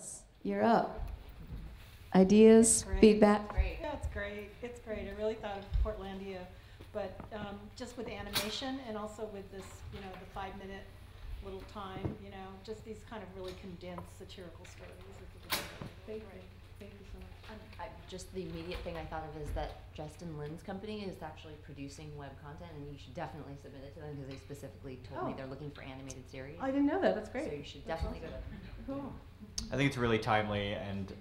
Studios. You're up. Ideas, feedback? Great. Yeah, it's great. It's great. I really thought of Portlandia, but just with animation and also with this, you know, the 5-minute little time, you know, just these kind of really condensed satirical stories. Thank you. Thank you so much. Just the immediate thing I thought of is that Justin Lin's company is actually producing web content, and you should definitely submit it to them because they specifically told me they're looking for animated series. I didn't know that. That's great. So you should definitely go there. Cool. I think it's really timely, and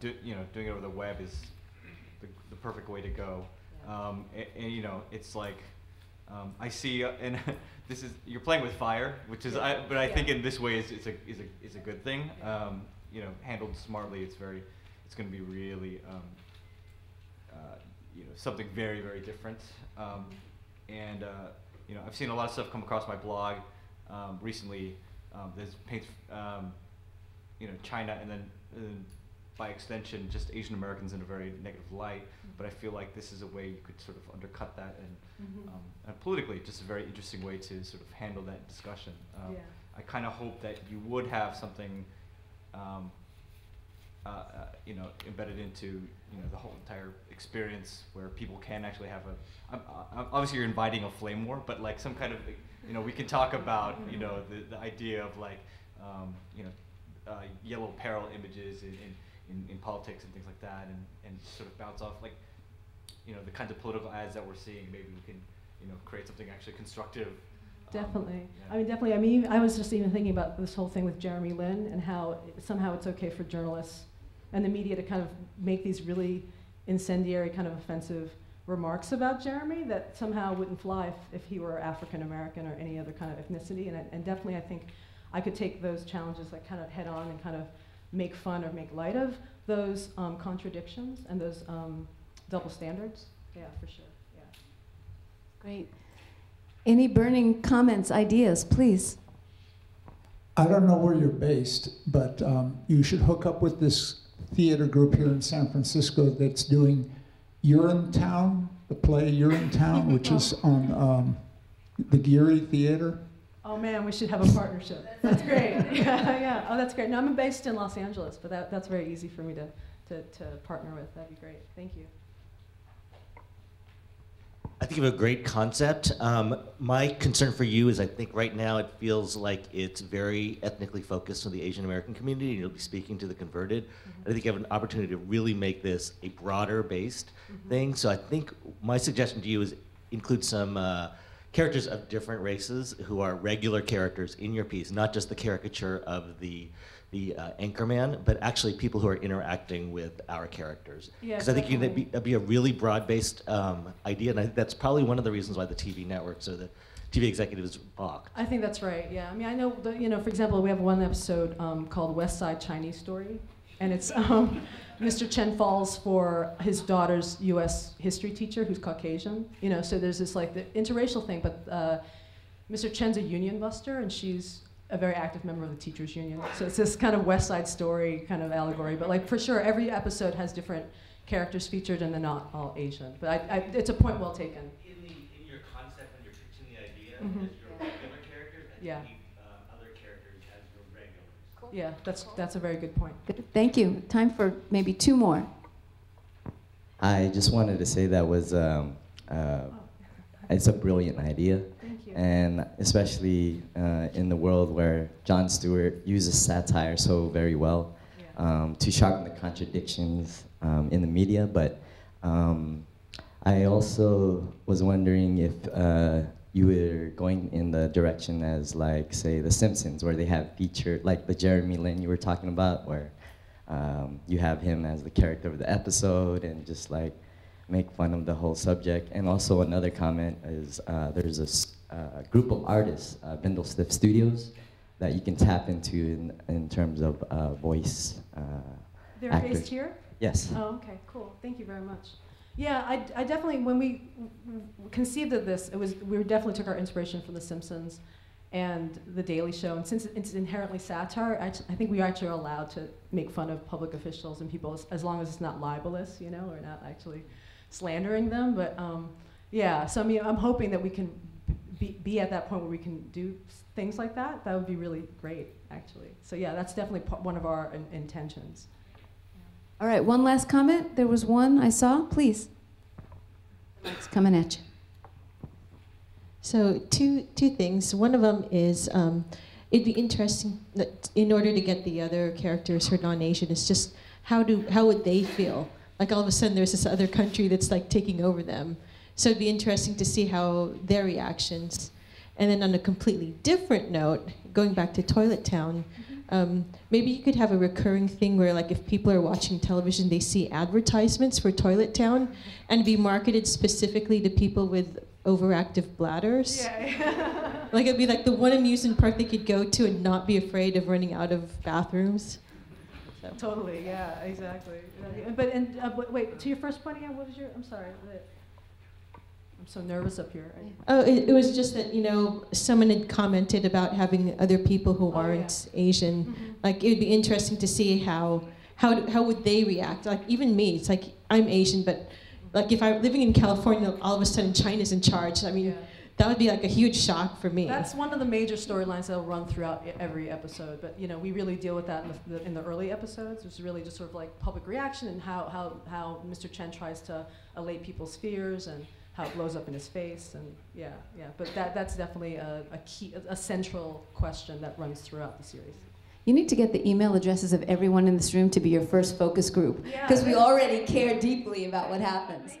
doing it over the web is the perfect way to go. Yeah. And you know, it's like I see, and this is, you're playing with fire, which is, but I think in this way is a good thing. You know, handled smartly, it's going to be really, you know, something very, very different. You know, I've seen a lot of stuff come across my blog recently. There's paints, you know, China, and then by extension, just Asian Americans in a very negative light. Mm-hmm. But I feel like this is a way you could sort of undercut that, and, mm-hmm. And politically, just a very interesting way to sort of handle that discussion. I kind of hope that you would have something. You know, embedded into, you know, the whole entire experience where people can actually have a, obviously you're inviting a flame war, but like some kind of, you know, we can talk about, you know, the idea of like, you know, yellow peril images in politics and things like that, and sort of bounce off like, you know, the kinds of political ads that we're seeing. Maybe we can, you know, create something actually constructive. Definitely. Yeah. I mean, definitely. I mean, I was just even thinking about this whole thing with Jeremy Lin and how somehow it's okay for journalists and the media to kind of make these really incendiary, kind of offensive remarks about Jeremy that somehow wouldn't fly if he were African American or any other kind of ethnicity. And definitely, I think I could take those challenges like kind of head on and kind of make fun or make light of those contradictions and those double standards. Yeah, for sure. Yeah. Great. Any burning comments, ideas, please? I don't know where you're based, but you should hook up with this theater group here in San Francisco that's doing Urinetown, the play Urinetown, which is on the Geary Theater. Oh man, we should have a partnership. That's great. Yeah. Oh, that's great. No, I'm based in Los Angeles, but that's very easy for me to partner with. That'd be great. Thank you. I think you have a great concept. My concern for you is I think right now it feels like it's very ethnically focused on the Asian American community, and you'll be speaking to the converted. Mm-hmm. I think you have an opportunity to really make this a broader based thing. So I think my suggestion to you is include some characters of different races who are regular characters in your piece, not just the caricature of the anchorman, but actually people who are interacting with our characters. Because I think that'd be a really broad-based idea, and I think that's probably one of the reasons why the TV networks or the TV executives balk. I think that's right. Yeah, I mean, I know you know, for example, we have one episode called West Side Chinese Story, and it's Mr. Chen falls for his daughter's U.S. history teacher who's Caucasian. You know, so there's this like the interracial thing, but Mr. Chen's a union buster, and she's a very active member of the teachers union. So it's this kind of West Side Story kind of allegory, but like for sure every episode has different characters featured and they're not all Asian. But it's a point well taken. In your concept when you're pitching the idea, as your regular characters and other characters as your regulars. Cool. Yeah, that's a very good point. Good. Thank you. Time for maybe two more. I just wanted to say that was, it's a brilliant idea. And especially in the world where Jon Stewart uses satire so very well to sharpen the contradictions in the media. But I also was wondering if you were going in the direction as like, say, The Simpsons, where they have featured, like the Jeremy Lin you were talking about, where you have him as the character of the episode and just like make fun of the whole subject. And also another comment is there's a group of artists, Bindlestiff Studios, that you can tap into in terms of voice They're actors. Based here? Yes. Oh, okay, cool. Thank you very much. Yeah, I definitely, when we conceived of this, we definitely took our inspiration from The Simpsons and The Daily Show. And since it's inherently satire, I think we actually are allowed to make fun of public officials and people as long as it's not libelous, you know, or not actually slandering them. But yeah, so I mean, I'm hoping that we can be at that point where we can do things like that, that would be really great, actually. So yeah, that's definitely one of our intentions. Yeah. All right, one last comment. There was one I saw. Please. It's coming at you. So two things. One of them is it'd be interesting that in order to get the other characters who are non-Asian, it's just how would they feel? Like all of a sudden there's this other country that's like taking over them. So it'd be interesting to see how their reactions. And then on a completely different note, going back to Toilet Town, maybe you could have a recurring thing where like if people are watching television, they see advertisements for Toilet Town and be marketed specifically to people with overactive bladders. Yeah. Like it'd be like the one amusement park they could go to and not be afraid of running out of bathrooms. So. Totally, yeah, exactly. But and wait, to your first point again, what was your, I'm sorry. I'm so nervous up here. Oh, it was just that, you know, someone had commented about having other people who aren't Asian. Mm-hmm. Like, it would be interesting to see how would they react. Like, even me, it's like, I'm Asian, but like, if I'm living in California, all of a sudden China's in charge. I mean, yeah. That would be like a huge shock for me. That's one of the major storylines that'll run throughout every episode. But you know, we really deal with that in the early episodes. It's really just sort of like public reaction and how Mr. Chen tries to allay people's fears and how it blows up in his face, and yeah. But that's definitely a central question that runs throughout the series. You need to get the email addresses of everyone in this room to be your first focus group, because we already care deeply about what happens.